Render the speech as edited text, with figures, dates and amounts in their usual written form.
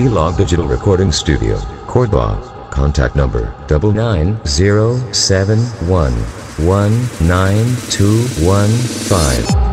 C-Log Digital Recording Studio, Korba, contact number 99071192115.